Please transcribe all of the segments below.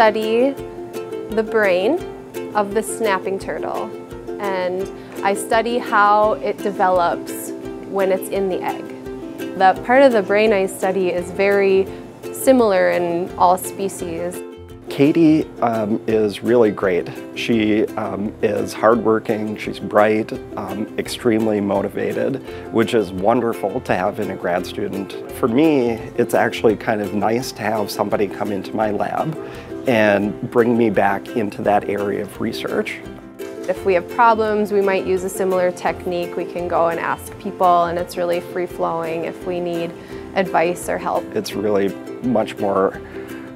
study the brain of the snapping turtle, and I study how it develops when it's in the egg. That part of the brain I study is very similar in all species. Katie is really great. She is hardworking, she's bright, extremely motivated, which is wonderful to have in a grad student. For me, it's actually kind of nice to have somebody come into my lab and bring me back into that area of research. If we have problems, we might use a similar technique. We can go and ask people, and it's really free-flowing if we need advice or help. It's really much more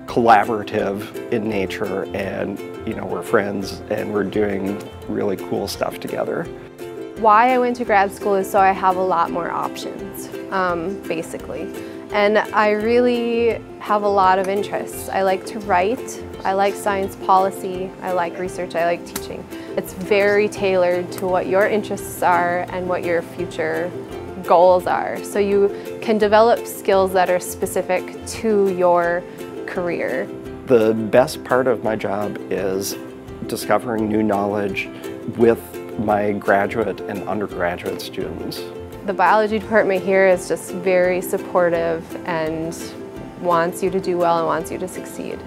collaborative in nature, and you know, we're friends and we're doing really cool stuff together. Why I went to grad school is so I have a lot more options, basically. And I really have a lot of interests. I like to write, I like science policy, I like research, I like teaching. It's very tailored to what your interests are and what your future goals are. So you can develop skills that are specific to your career. The best part of my job is discovering new knowledge with my graduate and undergraduate students. The biology department here is just very supportive and wants you to do well and wants you to succeed.